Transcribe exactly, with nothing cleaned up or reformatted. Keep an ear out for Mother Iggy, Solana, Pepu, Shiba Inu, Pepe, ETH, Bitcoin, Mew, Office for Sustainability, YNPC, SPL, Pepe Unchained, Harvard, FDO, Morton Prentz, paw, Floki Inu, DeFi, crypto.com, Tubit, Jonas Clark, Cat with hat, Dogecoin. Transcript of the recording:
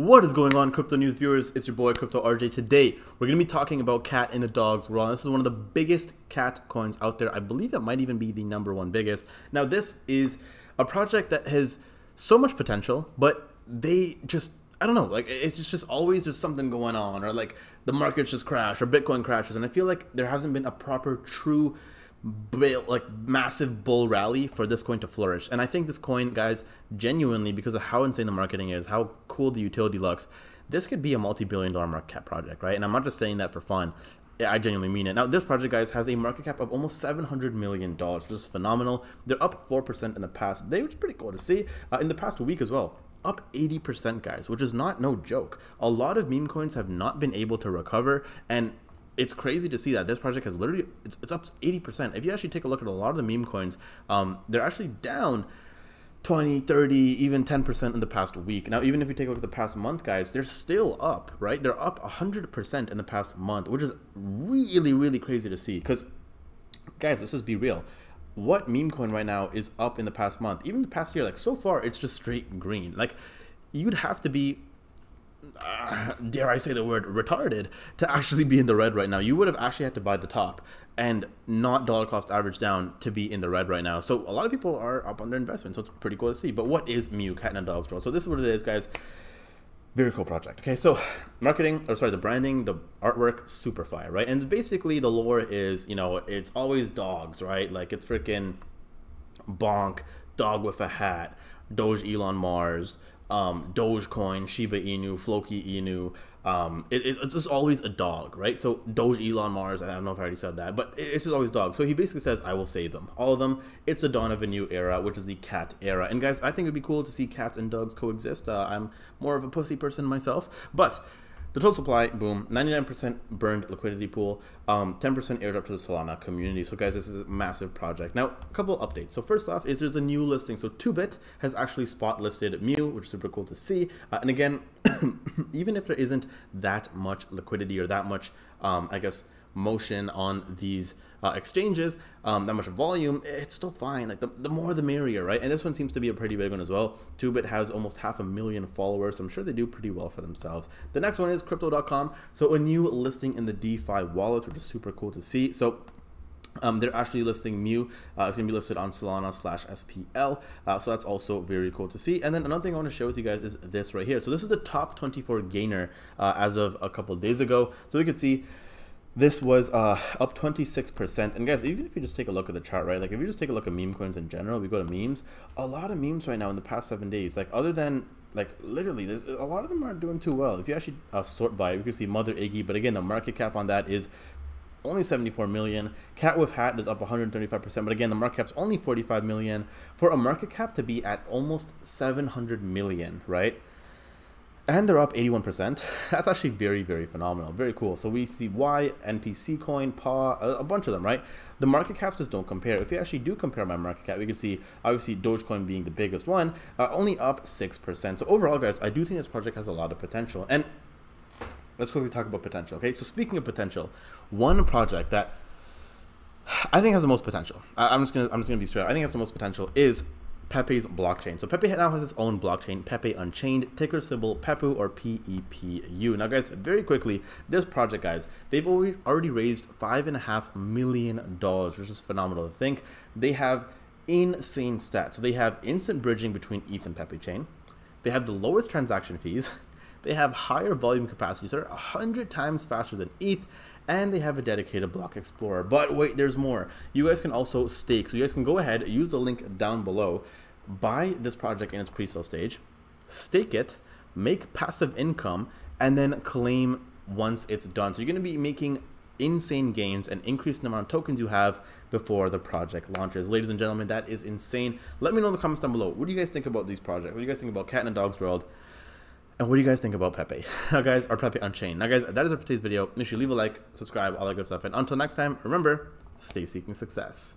What is going on, crypto news viewers? It's your boy Crypto R J. Today we're gonna be talking about cat in a dog's world. This is one of the biggest cat coins out there. I believe it might even be the number one biggest. Now this is a project that has so much potential, but they just, I don't know, like it's just, just always there's something going on, or like the markets just crash or Bitcoin crashes, and I feel like there hasn't been a proper true like massive bull rally for this coin to flourish. And I think this coin, guys, genuinely, because of how insane the marketing is, how cool the utility looks, this could be a multi-billion dollar market cap project, right? And I'm not just saying that for fun. I genuinely mean it. Now this project, guys, has a market cap of almost seven hundred million dollars, which is phenomenal. They're up four percent in the past day, which is pretty cool to see. Uh, in the past week as well, up eighty percent, guys, which is not no joke. A lot of meme coins have not been able to recover, and it's crazy to see that this project has literally, it's, it's up eighty percent. If you actually take a look at a lot of the meme coins, um, they're actually down twenty, thirty, even ten percent in the past week. Now, even if you take a look at the past month, guys, they're still up, right? They're up one hundred percent in the past month, which is really, really crazy to see. Because, guys, let's just be real. What meme coin right now is up in the past month? Even the past year, like so far, it's just straight green. Like, you'd have to be... Uh, dare I say the word retarded to actually be in the red right now. You would have actually had to buy the top and not dollar cost average down to be in the red right now. So a lot of people are up on their investment, so it's pretty cool to see. But what is Mew, cat in a dog's world? So this is what it is, guys. Very cool project. Okay, so marketing, or sorry, the branding, the artwork, super fire, right? And basically the lore is, you know, it's always dogs, right? Like it's freaking Bonk, Dog with a Hat, Doge Elon Mars, Um, Dogecoin, Shiba Inu, Floki Inu, um, it, it, it's just always a dog, right? So Doge Elon Mars, I don't know if I already said that, but it, it's just always dogs. So he basically says, I will save them, all of them. It's the dawn of a new era, which is the cat era. And guys, I think it'd be cool to see cats and dogs coexist. Uh, I'm more of a pussy person myself, but the total supply, boom, ninety-nine percent burned liquidity pool, um, ten percent airdrop to the Solana community. So guys, this is a massive project. Now, a couple updates. So first off is there's a new listing. So Tubit has actually spot listed Mew, which is super cool to see. Uh, and again, even if there isn't that much liquidity or that much, um, I guess, motion on these uh, exchanges, um, that much volume, it's still fine. Like the, the more the merrier, right? And this one seems to be a pretty big one as well. Tubit has almost half a million followers, so I'm sure they do pretty well for themselves. The next one is crypto dot com. So a new listing in the DeFi wallet, which is super cool to see. So Um, they're actually listing Mew. Uh, it's going to be listed on Solana slash S P L. Uh, so that's also very cool to see. And then another thing I want to share with you guys is this right here. So this is the top twenty-four gainer uh, as of a couple of days ago. So we could see this was uh, up twenty-six percent. And guys, even if you just take a look at the chart, right? Like if you just take a look at meme coins in general, we go to memes, a lot of memes right now in the past seven days, like other than like literally, there's a lot of them aren't doing too well. If you actually uh, sort by, we can see Mother Iggy, but again, the market cap on that is only seventy-four million. Cat with Hat is up one hundred thirty-five percent, but again the market cap's only forty-five million. For a market cap to be at almost seven hundred million, right? And they're up eighty-one percent. That's actually very, very phenomenal. Very cool. So we see Y, N P C Coin, Paw, a, a bunch of them, right? The market caps just don't compare. If you actually do compare my market cap, we can see obviously Dogecoin being the biggest one, uh, only up six percent. So overall, guys, I do think this project has a lot of potential. And let's quickly talk about potential, okay? So speaking of potential, one project that I think has the most potential, I, I'm just gonna I'm just gonna be straight up, I think has the most potential is Pepe's blockchain. So Pepe now has his own blockchain, Pepe Unchained, ticker symbol Pepu or P E P U. Now guys, very quickly, this project, guys, they've already raised five and a half million dollars, which is phenomenal to think. They have insane stats. So they have instant bridging between E T H and Pepe chain. They have the lowest transaction fees. They have higher volume capacities, so they're one hundred times faster than E T H, and they have a dedicated block explorer. But wait, there's more. You guys can also stake. So you guys can go ahead, use the link down below, buy this project in its pre-sale stage, stake it, make passive income, and then claim once it's done. So you're going to be making insane gains and increase the amount of tokens you have before the project launches. Ladies and gentlemen, that is insane. Let me know in the comments down below. What do you guys think about these projects? What do you guys think about Cat in a Dog's World? And what do you guys think about Pepe? Now guys, or Pepe Unchained. Now guys, that is it for today's video. Make sure you leave a like, subscribe, all that good stuff. And until next time, remember, stay seeking success.